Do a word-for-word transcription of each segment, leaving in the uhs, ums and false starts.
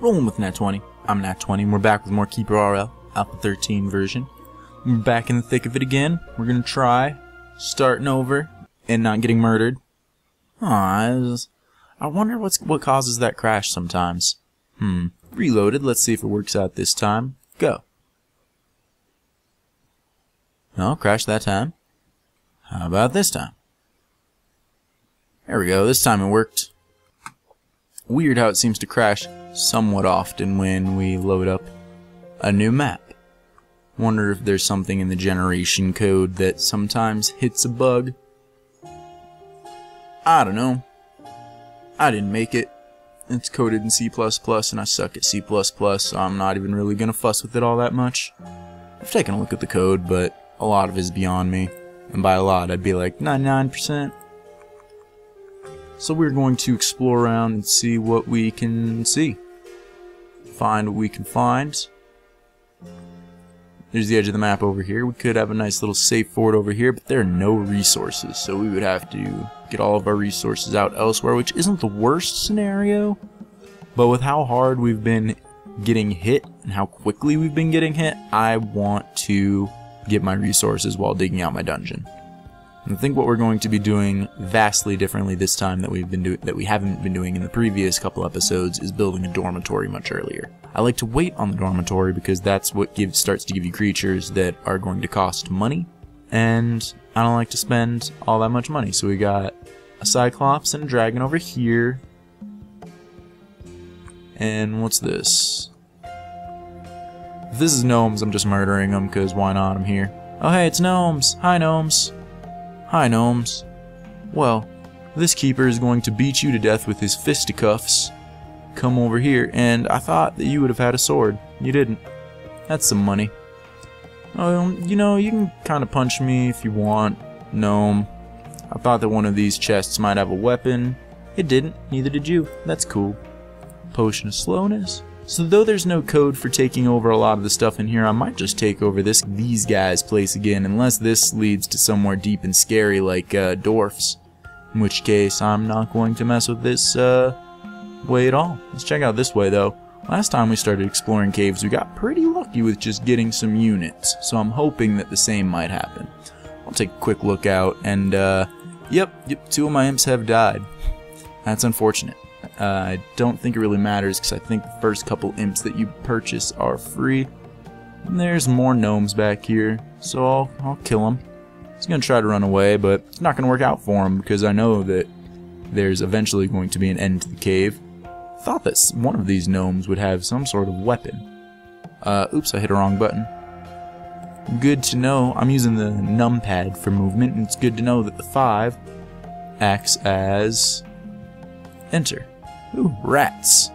Rolling with Nat twenty. I'm Nat twenty and we're back with more Keeper R L, Alpha thirteen version. We're back in the thick of it again. We're gonna try starting over and not getting murdered. Aw, I, was, I wonder what's, what causes that crash sometimes. Hmm. Reloaded, let's see if it works out this time. Go. No, crash that time. How about this time? There we go, this time it worked. Weird how it seems to crash somewhat often when we load up a new map. Wonder if there's something in the generation code that sometimes hits a bug. I don't know. I didn't make it. It's coded in C plus plus and I suck at C plus plus, so I'm not even really gonna fuss with it all that much. I've taken a look at the code, but a lot of it is beyond me. And by a lot, I'd be like ninety-nine percent. So we're going to explore around and see what we can see. Find what we can find. There's the edge of the map over here. We could have a nice little safe fort over here, but there are no resources, so we would have to get all of our resources out elsewhere, which isn't the worst scenario, but with how hard we've been getting hit and how quickly we've been getting hit, I want to get my resources while digging out my dungeon. I think what we're going to be doing vastly differently this time that we've been do that we haven't been doing in the previous couple episodes is building a dormitory much earlier. I like to wait on the dormitory because that's what gives starts to give you creatures that are going to cost money, and I don't like to spend all that much money. So we got a cyclops and a dragon over here, and what's this? If this is gnomes, I'm just murdering them because why not? I'm here. Oh hey, it's gnomes! Hi gnomes! Hi gnomes. Well, this keeper is going to beat you to death with his fisticuffs. Come over here, and I thought that you would have had a sword. You didn't. That's some money. Um, you know, you can kind of punch me if you want, gnome. I thought that one of these chests might have a weapon. It didn't. Neither did you. That's cool. Potion of slowness. So though there's no code for taking over a lot of the stuff in here, I might just take over this these guys' place again, unless this leads to somewhere deep and scary like uh, dwarfs. In which case, I'm not going to mess with this uh, way at all. Let's check out this way though. Last time we started exploring caves, we got pretty lucky with just getting some units, so I'm hoping that the same might happen. I'll take a quick look out, and uh, yep, yep, two of my imps have died. That's unfortunate. Uh, I don't think it really matters because I think the first couple imps that you purchase are free. And there's more gnomes back here, so I'll, I'll kill him. He's going to try to run away, but it's not going to work out for him because I know that there's eventually going to be an end to the cave. I thought that one of these gnomes would have some sort of weapon. Uh, oops, I hit a wrong button. Good to know. I'm using the numpad for movement, and it's good to know that the five acts as... enter. Ooh, rats.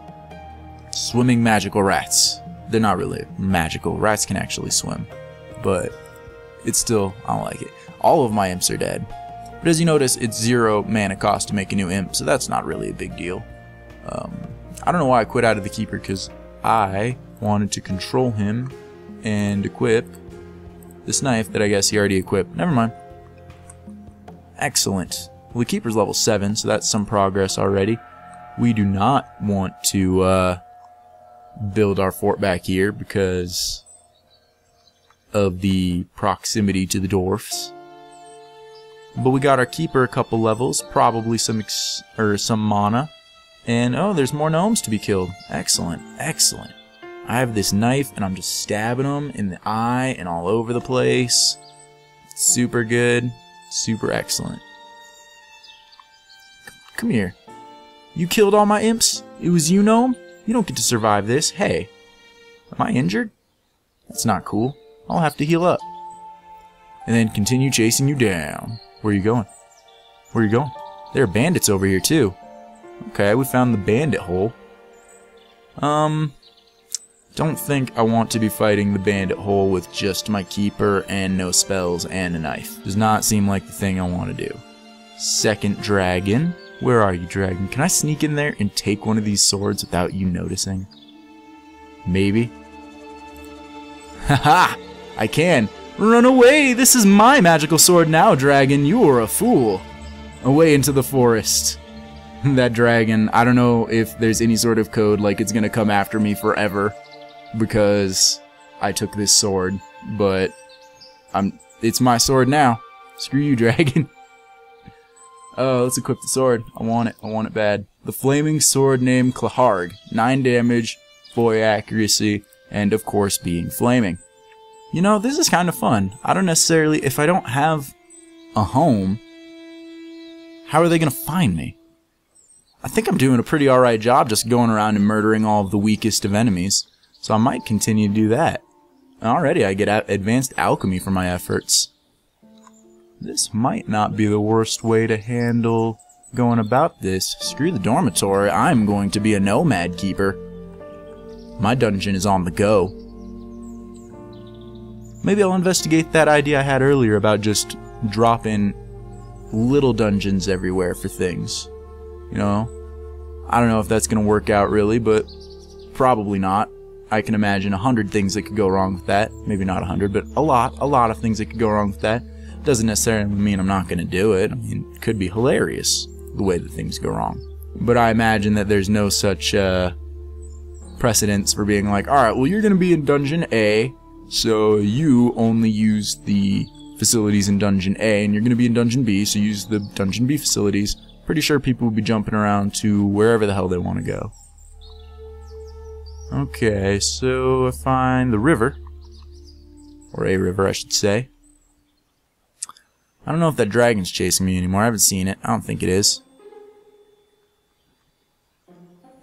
Swimming magical rats. They're not really magical. Rats can actually swim. But it's still, I don't like it. All of my imps are dead. But as you notice, it's zero mana cost to make a new imp, so that's not really a big deal. Um, I don't know why I quit out of the keeper, because I wanted to control him and equip this knife that I guess he already equipped. Never mind. Excellent. Well, the keeper's level seven, so that's some progress already. We do not want to uh, build our fort back here because of the proximity to the dwarfs. But we got our keeper a couple levels, probably some ex or some mana. And oh, there's more gnomes to be killed. Excellent, excellent. I have this knife and I'm just stabbing them in the eye and all over the place. Super good, super excellent. Come here. You killed all my imps? It was you, gnome? You don't get to survive this. Hey. Am I injured? That's not cool. I'll have to heal up. And then continue chasing you down. Where are you going? Where are you going? There are bandits over here, too. Okay, we found the bandit hole. Um, don't think I want to be fighting the bandit hole with just my keeper and no spells and a knife. Does not seem like the thing I want to do. Second dragon. Where are you, dragon? Can I sneak in there and take one of these swords without you noticing? Maybe. Haha! I can! Run away! This is my magical sword now, dragon! You are a fool! Away into the forest. that dragon. I don't know if there's any sort of code, like it's gonna come after me forever because I took this sword, but I'm it's my sword now. Screw you, dragon. Oh, let's equip the sword. I want it. I want it bad. The flaming sword named Klaharg. nine damage, four accuracy, and of course being flaming. You know, this is kind of fun. I don't necessarily... If I don't have a home, how are they going to find me? I think I'm doing a pretty alright job just going around and murdering all of the weakest of enemies. So I might continue to do that. And already I get advanced alchemy for my efforts. This might not be the worst way to handle going about this. Screw the dormitory, I'm going to be a nomad keeper. My dungeon is on the go. Maybe I'll investigate that idea I had earlier about just dropping little dungeons everywhere for things. You know? I don't know if that's going to work out really, but probably not. I can imagine a hundred things that could go wrong with that. Maybe not a hundred, but a lot, a lot of things that could go wrong with that. Doesn't necessarily mean I'm not going to do it. I mean, it could be hilarious the way that things go wrong. But I imagine that there's no such uh, precedence for being like, alright, well, you're going to be in Dungeon A, so you only use the facilities in Dungeon A, and you're going to be in Dungeon B, so use the Dungeon B facilities. Pretty sure people would be jumping around to wherever the hell they want to go. Okay, so I find the river. Or a river, I should say. I don't know if that dragon's chasing me anymore. I haven't seen it. I don't think it is.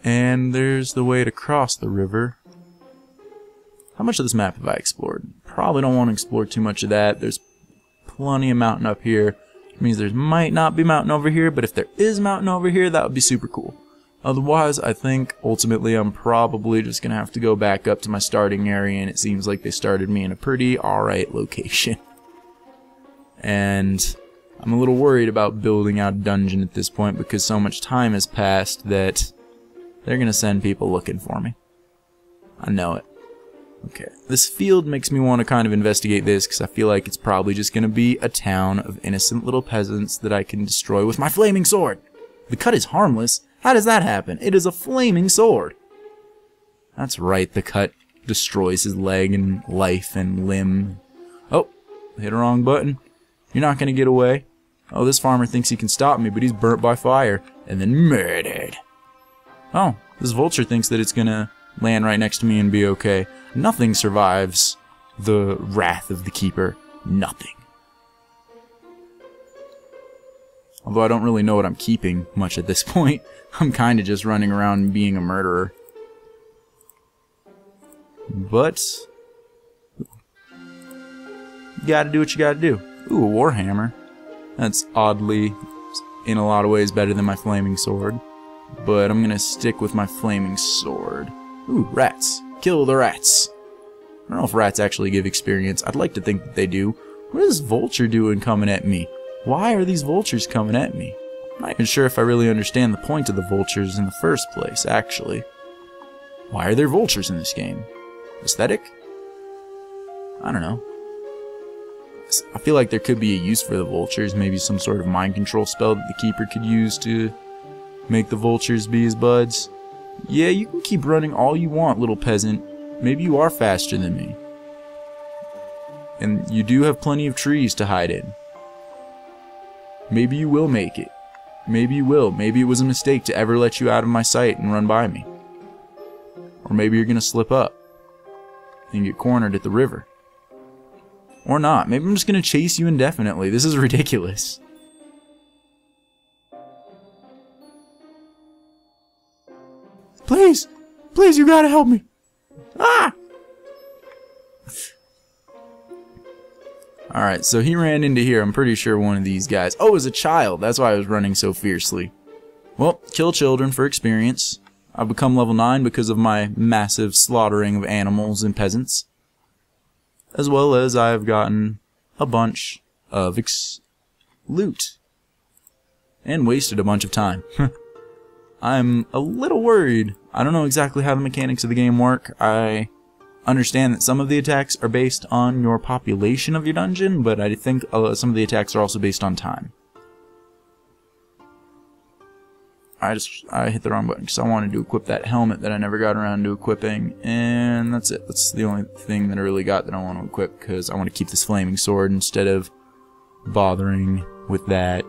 And there's the way to cross the river. How much of this map have I explored? Probably don't want to explore too much of that. There's plenty of mountain up here. It means there might not be mountain over here, but if there is mountain over here, that would be super cool. Otherwise, I think ultimately I'm probably just going to have to go back up to my starting area, and it seems like they started me in a pretty alright location. And I'm a little worried about building out a dungeon at this point because so much time has passed that they're going to send people looking for me. I know it. Okay, this field makes me want to kind of investigate this because I feel like it's probably just going to be a town of innocent little peasants that I can destroy with my flaming sword. The cut is harmless. How does that happen? It is a flaming sword. That's right, the cut destroys his leg and life and limb. Oh, I hit the wrong button. You're not going to get away. Oh, this farmer thinks he can stop me, but he's burnt by fire and then murdered. Oh, this vulture thinks that it's going to land right next to me and be okay. Nothing survives the wrath of the keeper. Nothing. Although I don't really know what I'm keeping much at this point. I'm kind of just running around being a murderer. But you gotta do what you gotta do. Ooh, a warhammer. That's oddly, in a lot of ways, better than my flaming sword. But I'm gonna stick with my flaming sword. Ooh, rats. Kill the rats. I don't know if rats actually give experience. I'd like to think that they do. What is this vulture doing coming at me? Why are these vultures coming at me? I'm not even sure if I really understand the point of the vultures in the first place, actually. Why are there vultures in this game? Aesthetic? I don't know. I feel like there could be a use for the vultures, maybe some sort of mind control spell that the keeper could use to make the vultures be his buds. Yeah, you can keep running all you want, little peasant. Maybe you are faster than me. And you do have plenty of trees to hide in. Maybe you will make it. Maybe you will. Maybe it was a mistake to ever let you out of my sight and run by me. Or maybe you're going to slip up and get cornered at the river. Or not. Maybe I'm just going to chase you indefinitely. This is ridiculous. Please! Please, you gotta help me! Ah! Alright, so he ran into here. I'm pretty sure one of these guys... Oh, it was a child! That's why I was running so fiercely. Well, kill children for experience. I've become level nine because of my massive slaughtering of animals and peasants. As well as I've gotten a bunch of ex loot. And wasted a bunch of time. I'm a little worried. I don't know exactly how the mechanics of the game work. I understand that some of the attacks are based on your population of your dungeon, but I think some of the attacks are also based on time. I just I hit the wrong button because I wanted to equip that helmet that I never got around to equipping, and that's it. That's the only thing that I really got that I want to equip, because I want to keep this flaming sword instead of bothering with that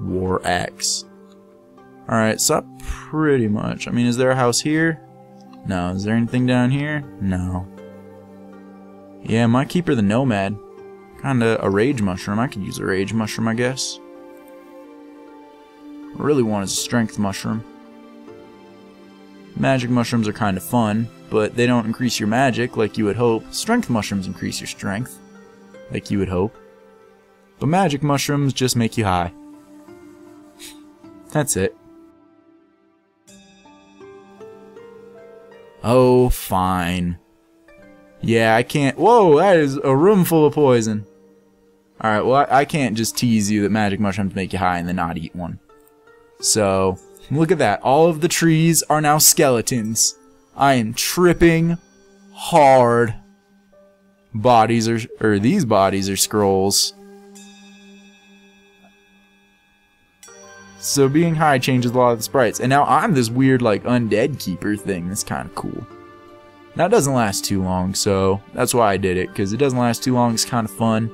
war axe. Alright, so pretty much. I mean, is there a house here? No. Is there anything down here? No. Yeah, my Keeper the Nomad. Kinda a rage mushroom. I could use a rage mushroom, I guess. What I really want is a strength mushroom. Magic mushrooms are kind of fun, but they don't increase your magic like you would hope. Strength mushrooms increase your strength, like you would hope. But magic mushrooms just make you high. That's it. Oh, fine. Yeah, I can't... Whoa, that is a room full of poison. Alright, well, I, I can't just tease you that magic mushrooms make you high and then not eat one. So, look at that. All of the trees are now skeletons. I am tripping hard. Bodies are, or these bodies are scrolls. So being high changes a lot of the sprites. And now I'm this weird, like, undead keeper thing. That's kind of cool. Now it doesn't last too long, so that's why I did it. Because it doesn't last too long. It's kind of fun.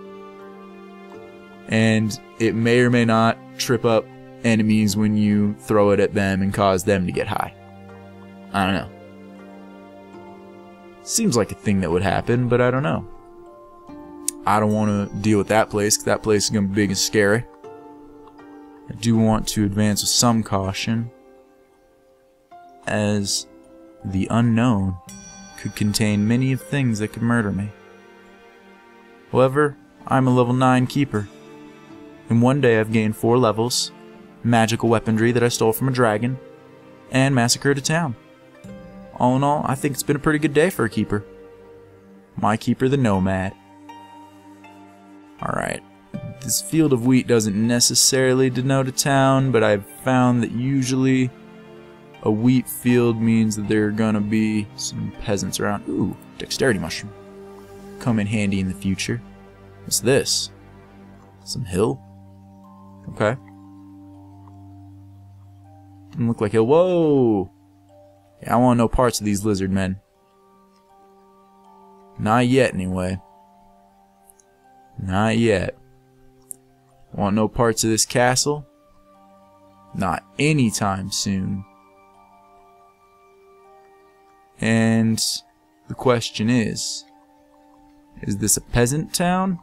And it may or may not trip up enemies when you throw it at them and cause them to get high. I don't know. Seems like a thing that would happen, but I don't know. I don't want to deal with that place, because that place is going to be big and scary. I do want to advance with some caution, as the unknown could contain many of things that could murder me. However, I'm a level nine keeper. In one day I've gained four levels, magical weaponry that I stole from a dragon, and massacred a town. All in all, I think it's been a pretty good day for a keeper. My Keeper the Nomad. Alright, this field of wheat doesn't necessarily denote a town, but I've found that usually a wheat field means that there are gonna be some peasants around. Ooh, dexterity mushroom. Come in handy in the future. What's this? Some hill? Okay. Doesn't look like hill. Whoa! Yeah, I want to know parts of these lizard men. Not yet, anyway. Not yet. Want to know parts of this castle? Not anytime soon. And the question is, is this a peasant town?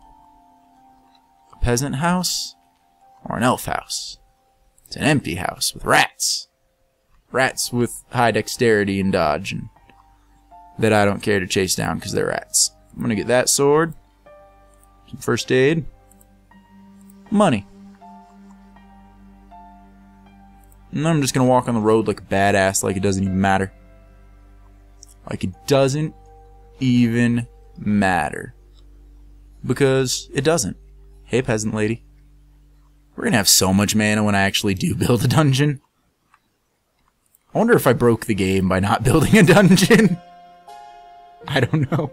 A peasant house? Or an elf house? It's an empty house with rats. Rats with high dexterity and dodge, and that I don't care to chase down because they're rats. I'm gonna get that sword. Some first aid. Money. And I'm just gonna walk on the road like a badass, like it doesn't even matter. Like it doesn't even matter. Because it doesn't. Hey, peasant lady. We're gonna have so much mana when I actually do build a dungeon. I wonder if I broke the game by not building a dungeon. I don't know.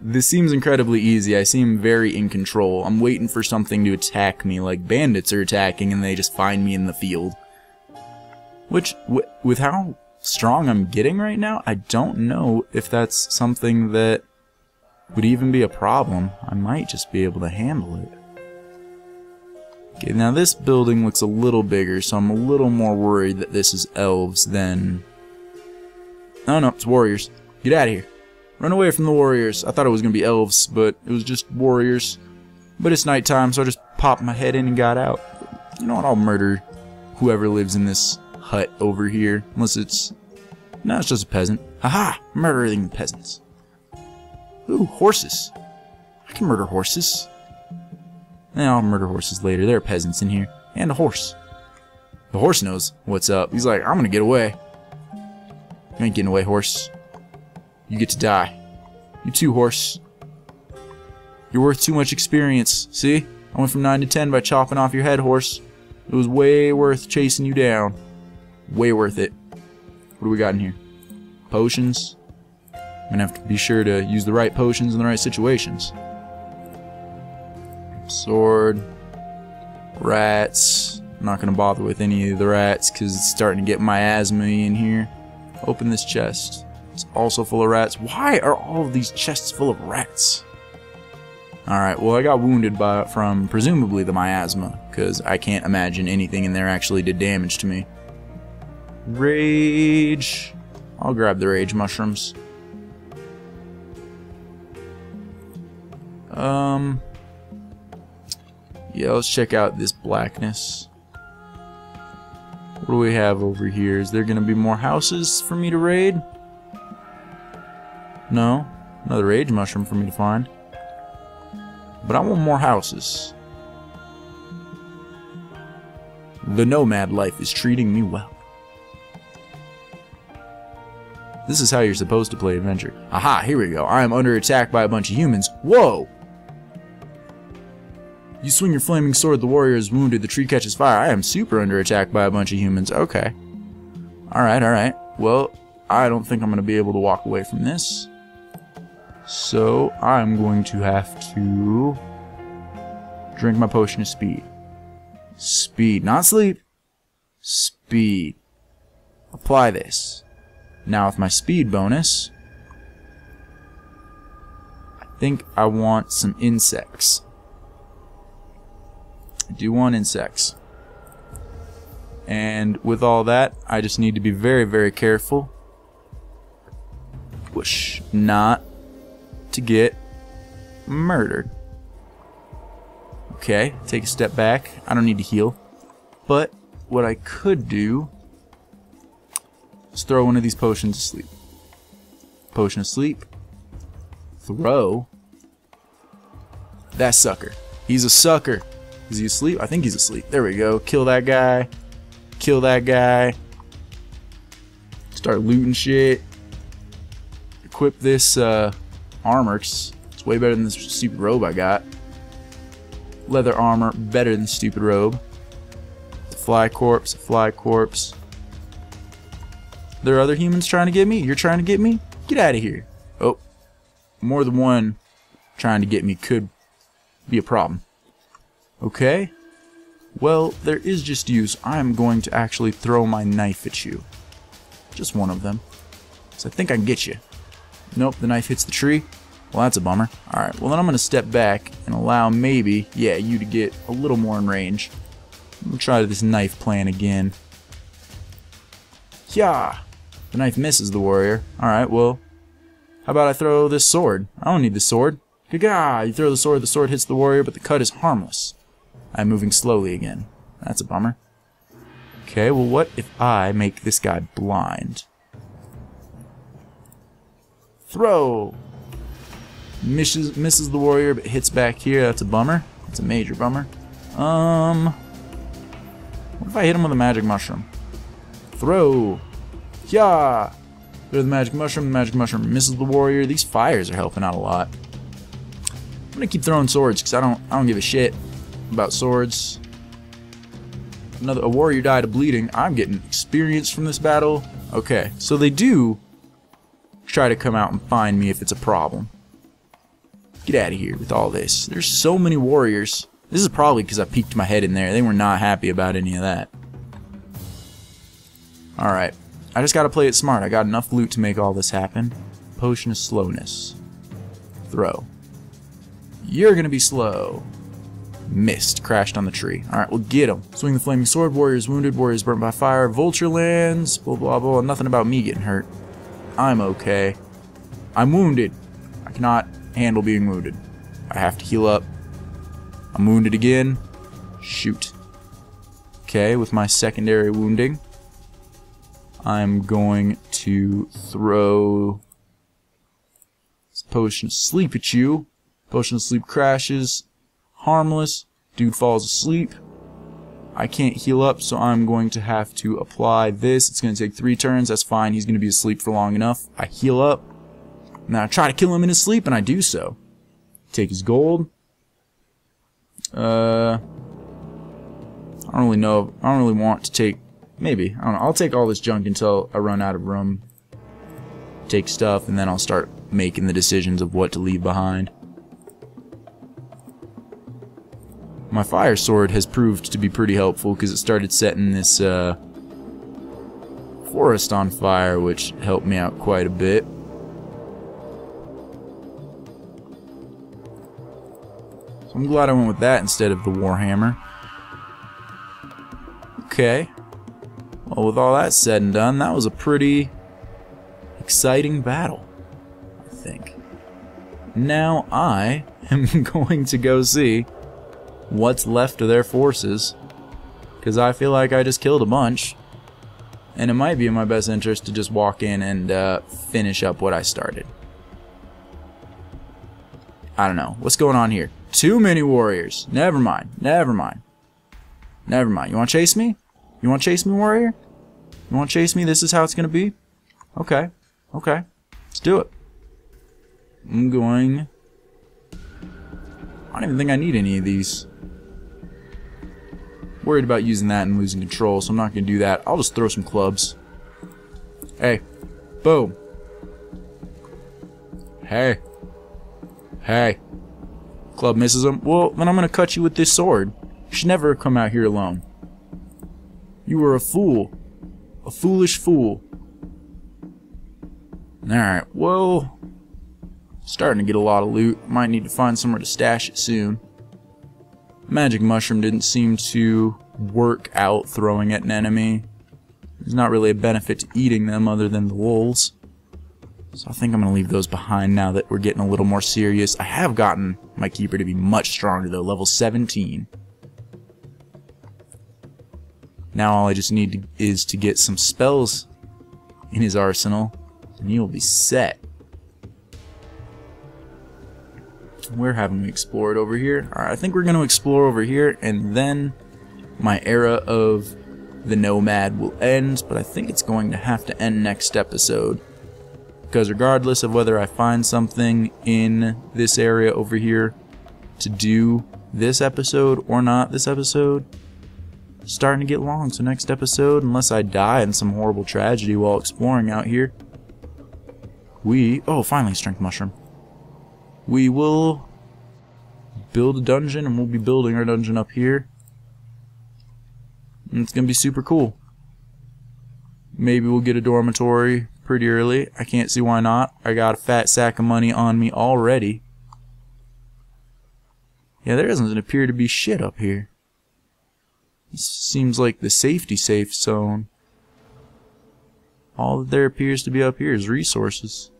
This seems incredibly easy. I seem very in control. I'm waiting for something to attack me, like bandits are attacking and they just find me in the field. Which, w with how strong I'm getting right now, I don't know if that's something that would even be a problem. I might just be able to handle it. Okay, now this building looks a little bigger, so I'm a little more worried that this is elves than... Oh no, it's warriors. Get out of here. Run away from the warriors. I thought it was going to be elves, but it was just warriors. But it's nighttime, so I just popped my head in and got out. You know what, I'll murder whoever lives in this hut over here. Unless it's... No, it's just a peasant. Haha! Murdering the peasants. Ooh, horses. I can murder horses. Eh, I'll murder horses later. There are peasants in here. And a horse. The horse knows what's up. He's like, I'm gonna get away. You ain't getting away, horse. You get to die. You too, horse. You're worth too much experience. See? I went from nine to ten by chopping off your head, horse. It was way worth chasing you down. Way worth it. What do we got in here? Potions. I'm gonna have to be sure to use the right potions in the right situations. Sword, rats, I'm not gonna bother with any of the rats because it's starting to get miasma in here. Open this chest. It's also full of rats. Why are all of these chests full of rats? Alright, well I got wounded by from presumably the miasma, because I can't imagine anything in there actually did damage to me. Rage. I'll grab the rage mushrooms. Um... Yeah, let's check out this blackness. What do we have over here? Is there gonna be more houses for me to raid? No. Another rage mushroom for me to find. But I want more houses. The nomad life is treating me well. This is how you're supposed to play adventure. Aha, here we go. I am under attack by a bunch of humans. Whoa! You swing your flaming sword, the warrior is wounded, the tree catches fire. I am super under attack by a bunch of humans. Okay. Alright, alright. Well, I don't think I'm going to be able to walk away from this. So, I'm going to have to drink my potion of speed. Speed, not sleep. Speed. Apply this. Now with my speed bonus, I think I want some insects. I do want insects. And with all that, I just need to be very, very careful. Push. Not to get murdered. Okay, take a step back. I don't need to heal. But what I could do is throw one of these potions to sleep. Potion of sleep. Throw. That sucker. He's a sucker. Is he asleep? I think he's asleep. There we go. Kill that guy. Kill that guy. Start looting shit. Equip this, uh... armor, it's way better than this stupid robe I got. Leather armor, better than stupid robe. Fly corpse, fly corpse. There are other humans trying to get me? You're trying to get me? Get out of here. Oh, more than one trying to get me could be a problem. Okay. Well, there is just use. I'm going to actually throw my knife at you. Just one of them. So I think I can get you. Nope, the knife hits the tree. Well, that's a bummer. Alright, well then I'm going to step back and allow maybe, yeah, you to get a little more in range. I'm going to try this knife plan again. Yeah! The knife misses the warrior. Alright, well, how about I throw this sword? I don't need the sword. Gah! You throw the sword, the sword hits the warrior, but the cut is harmless. I'm moving slowly again. That's a bummer. Okay, well what if I make this guy blind? Throw! Misses, misses the warrior, but hits back here. That's a bummer. That's a major bummer. Um, what if I hit him with a magic mushroom? Throw! Yeah! There's the magic mushroom. The magic mushroom misses the warrior. These fires are helping out a lot. I'm gonna keep throwing swords because I don't, I don't give a shit about swords. Another a warrior died of bleeding. I'm getting experience from this battle. Okay, so they do try to come out and find me if it's a problem. Get out of here with all this. There's so many warriors. This is probably because I peeked my head in there. They were not happy about any of that. Alright. I just gotta play it smart. I got enough loot to make all this happen. Potion of slowness. Throw. You're gonna be slow. Missed. Crashed on the tree. Alright, we'll get him. Swing the flaming sword. Warriors wounded. Warriors burnt by fire. Vulture lands. Blah, blah, blah. Nothing about me getting hurt. I'm okay. I'm wounded. I cannot handle being wounded. I have to heal up. I'm wounded again. Shoot. Okay, with my secondary wounding, I'm going to throw this potion of sleep at you. Potion of sleep crashes. Harmless. Dude falls asleep. I can't heal up, so I'm going to have to apply this. It's going to take three turns. That's fine. He's going to be asleep for long enough. I heal up. Now I try to kill him in his sleep, and I do so. Take his gold. Uh, I don't really know. I don't really want to take... Maybe. I don't know. I'll take all this junk until I run out of room. Take stuff, and then I'll start making the decisions of what to leave behind. My fire sword has proved to be pretty helpful because it started setting this uh, forest on fire, which helped me out quite a bit. So I'm glad I went with that instead of the warhammer. Okay. Well, with all that said and done, that was a pretty exciting battle, I think. Now I am going to go see what's left of their forces, because I feel like I just killed a bunch, and it might be in my best interest to just walk in and uh, finish up what I started. I don't know. What's going on here? Too many warriors. Never mind. Never mind. Never mind. You want to chase me? You want to chase me, warrior? You want to chase me? This is how it's going to be? Okay. Okay. Let's do it. I'm going... I don't even think I need any of these. Worried about using that and losing control, so I'm not going to do that. I'll just throw some clubs. Hey. Boom. Hey. Hey. Club misses him. Well, then I'm going to cut you with this sword. You should never have come out here alone. You were a fool. A foolish fool. Alright, well... starting to get a lot of loot. Might need to find somewhere to stash it soon. Magic Mushroom didn't seem to work out throwing at an enemy. There's not really a benefit to eating them other than the wolves. So I think I'm going to leave those behind now that we're getting a little more serious. I have gotten my Keeper to be much stronger though, level seventeen. Now all I just need to, is to get some spells in his arsenal, and he will be set. Where haven't we explored over here? Alright, I think we're going to explore over here, and then my era of the Nomad will end, but I think it's going to have to end next episode. Because regardless of whether I find something in this area over here to do this episode or not this episode, it's starting to get long, so next episode, unless I die in some horrible tragedy while exploring out here, we... oh, finally, Strength Mushroom. We will build a dungeon, and we'll be building our dungeon up here. And it's going to be super cool. Maybe we'll get a dormitory pretty early. I can't see why not. I got a fat sack of money on me already. Yeah, there doesn't appear to be shit up here. This seems like the safety safe zone. All that there appears to be up here is resources.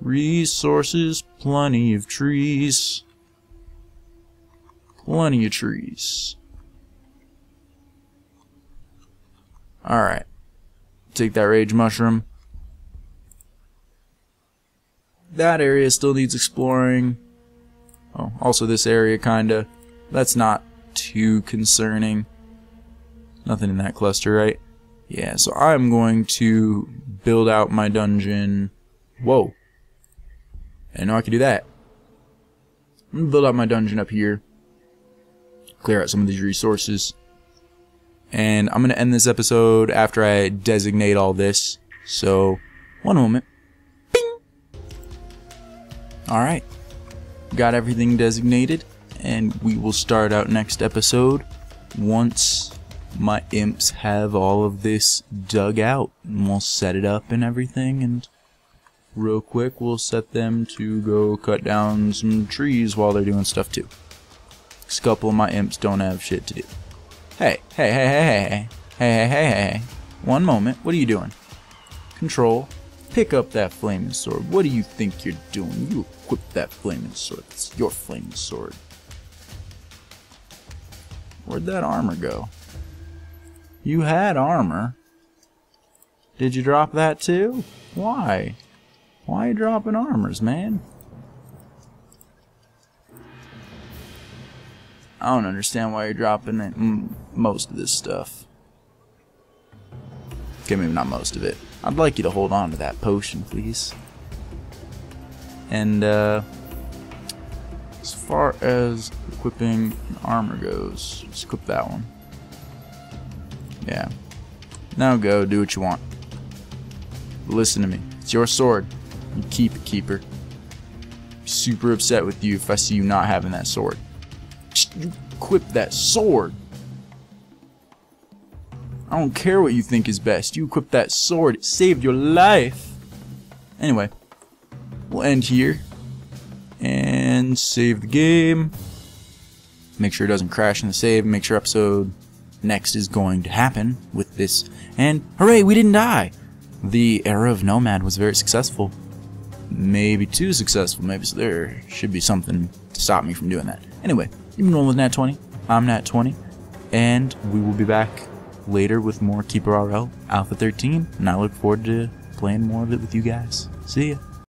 Resources, plenty of trees. Plenty of trees. Alright. Take that Rage Mushroom. That area still needs exploring. Oh, also this area, kinda. That's not too concerning. Nothing in that cluster, right? Yeah, so I'm going to build out my dungeon. Whoa. I didn't know I could do that. I'm going to build out my dungeon up here. Clear out some of these resources. And I'm going to end this episode after I designate all this. So, one moment. Bing! Alright. Got everything designated. And we will start out next episode once my imps have all of this dug out. And we'll set it up and everything, and... real quick, we'll set them to go cut down some trees while they're doing stuff too. Because a couple of my imps don't have shit to do. Hey, hey, hey, hey, hey, hey, hey, hey, hey, one moment, what are you doing? Control, pick up that flaming sword. What do you think you're doing? You equip that flaming sword. It's your flaming sword. Where'd that armor go? You had armor. Did you drop that too? Why? Why are you dropping armors, man? I don't understand why you're dropping it, mm, most of this stuff. Okay, maybe not most of it. I'd like you to hold on to that potion, please. And, uh... as far as equipping an armor goes, let's equip that one. Yeah. Now go, do what you want. But listen to me. It's your sword. You keep it, Keeper. Super upset with you if I see you not having that sword. Psst. you equip that sword. I don't care what you think is best. You equipped that sword. It saved your life. Anyway, we'll end here. And save the game. Make sure it doesn't crash in the save. Make sure episode next is going to happen with this. And hooray, we didn't die. The era of Nomad was very successful. Maybe too successful. Maybe so there should be something to stop me from doing that. Anyway, you've been rolling with Nat twenty. I'm Nat twenty. And we will be back later with more Keeper R L Alpha thirteen, and I look forward to playing more of it with you guys. See ya.